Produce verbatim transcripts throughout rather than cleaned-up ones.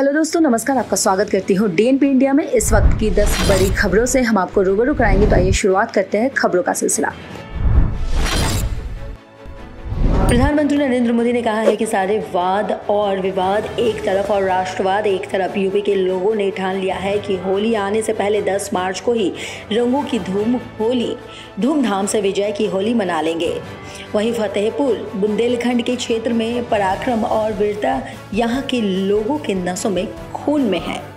Hello दोस्तों, नमस्कार। आपका स्वागत करती हूँ डीएनपी इंडिया में। इस वक्त की दस बड़ी खबरों से हम आपको रूबरू कराएंगे। तो आइए शुरुआत करते हैं खबरों का सिलसिला। प्रधानमंत्री नरेंद्र मोदी ने कहा है कि सारे वाद और विवाद एक तरफ और राष्ट्रवाद एक तरफ, यूपी के लोगों ने ठान लिया है कि होली आने से पहले दस मार्च को ही रंगों की धूम होली धूमधाम से विजय की होली मना लेंगे। वहीं फतेहपुर बुंदेलखंड के क्षेत्र में पराक्रम और वीरता यहां के लोगों के नसों में खून में है।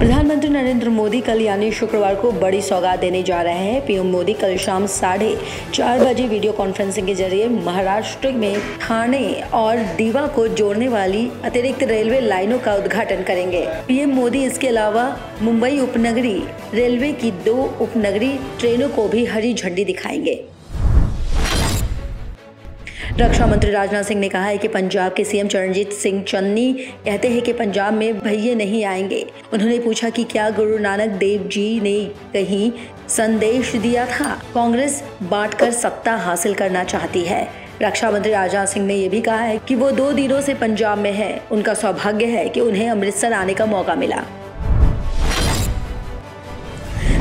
प्रधानमंत्री नरेंद्र मोदी कल यानी शुक्रवार को बड़ी सौगात देने जा रहे हैं। पीएम मोदी कल शाम साढ़े चार बजे वीडियो कॉन्फ्रेंसिंग के जरिए महाराष्ट्र में ठाणे और दीवा को जोड़ने वाली अतिरिक्त रेलवे लाइनों का उद्घाटन करेंगे। पीएम मोदी इसके अलावा मुंबई उपनगरी रेलवे की दो उपनगरी ट्रेनों को भी हरी झंडी दिखाएंगे। रक्षा मंत्री राजनाथ सिंह ने कहा है कि पंजाब के सीएम चरणजीत सिंह चन्नी कहते हैं कि पंजाब में भैये नहीं आएंगे। उन्होंने पूछा कि क्या गुरु नानक देव जी ने कहीं संदेश दिया था? कांग्रेस बांटकर सत्ता हासिल करना चाहती है। रक्षा मंत्री राजनाथ सिंह ने यह भी कहा है कि वो दो दिनों से पंजाब में है। उनका सौभाग्य है कि उन्हें अमृतसर आने का मौका मिला।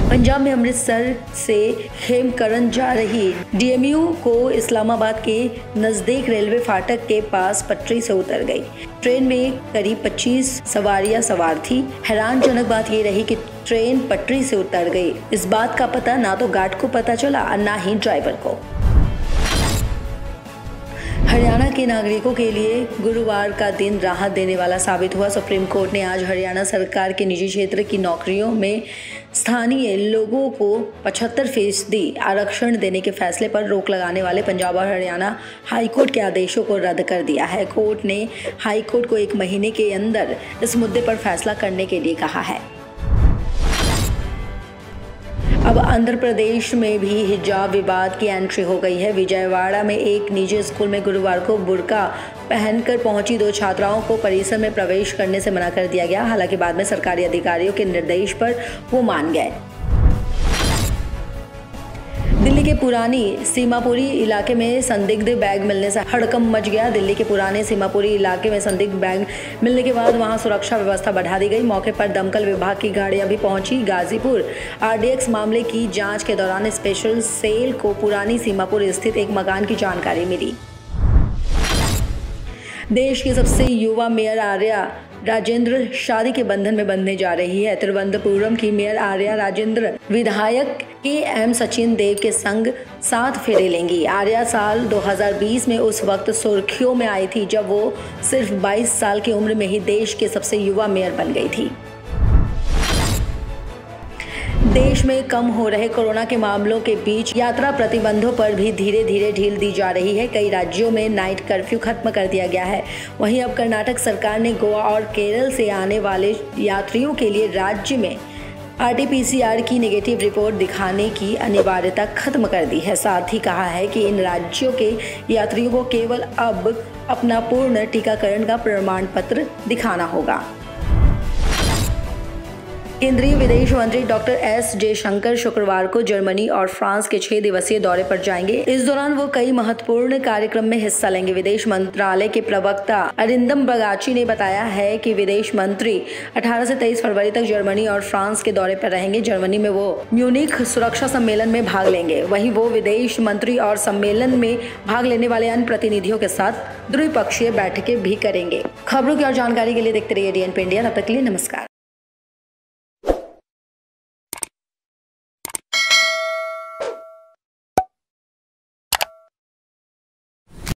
पंजाब में अमृतसर से खेमकरण जा रही डीएमयू को इस्लामाबाद के नजदीक रेलवे फाटक के पास पटरी से उतर गई। ट्रेन में करीब पच्चीस सवारियां सवार थी। हैरानजनक बात ये रही कि ट्रेन पटरी से उतर गई। इस बात का पता ना तो गार्ड को पता चला और ना ही ड्राइवर को। हरियाणा के नागरिकों के लिए गुरुवार का दिन राहत देने वाला साबित हुआ। सुप्रीम कोर्ट ने आज हरियाणा सरकार के निजी क्षेत्र की नौकरियों में स्थानीय लोगों को पचहत्तर फीसदी आरक्षण देने के फैसले पर रोक लगाने वाले पंजाब और हरियाणा हाईकोर्ट के आदेशों को रद्द कर दिया है। कोर्ट ने हाईकोर्ट को एक महीने के अंदर इस मुद्दे पर फैसला करने के लिए कहा है। अब आंध्र प्रदेश में भी हिजाब विवाद की एंट्री हो गई है। विजयवाड़ा में एक निजी स्कूल में गुरुवार को बुर्का पहनकर पहुंची दो छात्राओं को परिसर में प्रवेश करने से मना कर दिया गया। हालांकि बाद में सरकारी अधिकारियों के निर्देश पर वो मान गए। दिल्ली के पुरानी सीमापुरी इलाके में संदिग्ध बैग मिलने से हड़कंप मच गया। दिल्ली के पुराने सीमापुरी इलाके में संदिग्ध बैग मिलने के बाद वहां सुरक्षा व्यवस्था बढ़ा दी गई। मौके पर दमकल विभाग की गाड़ियां भी पहुंची। गाजीपुर आरडीएक्स मामले की जांच के दौरान स्पेशल सेल को पुरानी सीमापुर स्थित एक मकान की जानकारी मिली। देश की सबसे युवा मेयर आर्या राजेंद्र शादी के बंधन में बंधने जा रही है। तिरुवंतपुरम की मेयर आर्या राजेंद्र विधायक के एम सचिन देव के संग सात फेरे लेंगी। आर्या साल दो हज़ार बीस में उस वक्त सुर्खियों में आई थी जब वो सिर्फ बाईस साल की उम्र में ही देश के सबसे युवा मेयर बन गई थी। देश में कम हो रहे कोरोना के मामलों के बीच यात्रा प्रतिबंधों पर भी धीरे धीरे ढील दी जा रही है। कई राज्यों में नाइट कर्फ्यू खत्म कर दिया गया है। वहीं अब कर्नाटक सरकार ने गोवा और केरल से आने वाले यात्रियों के लिए राज्य में R T P C R की नेगेटिव रिपोर्ट दिखाने की अनिवार्यता खत्म कर दी है। साथ ही कहा है कि इन राज्यों के यात्रियों को केवल अब अपना पूर्ण टीकाकरण का प्रमाण पत्र दिखाना होगा। केंद्रीय विदेश मंत्री डॉक्टर एस जे शंकर शुक्रवार को जर्मनी और फ्रांस के छह दिवसीय दौरे पर जाएंगे। इस दौरान वो कई महत्वपूर्ण कार्यक्रम में हिस्सा लेंगे। विदेश मंत्रालय के प्रवक्ता अरिंदम बगाची ने बताया है कि विदेश मंत्री अठारह से तेईस फरवरी तक जर्मनी और फ्रांस के दौरे पर रहेंगे। जर्मनी में वो न्यूनिक सुरक्षा सम्मेलन में भाग लेंगे। वहीं वो विदेश मंत्री और सम्मेलन में भाग लेने वाले अन्य प्रतिनिधियों के साथ द्विपक्षीय बैठकें भी करेंगे। खबरों की और जानकारी के लिए देखते रहिए डीएनपी इंडिया। तब तक के लिए नमस्कार।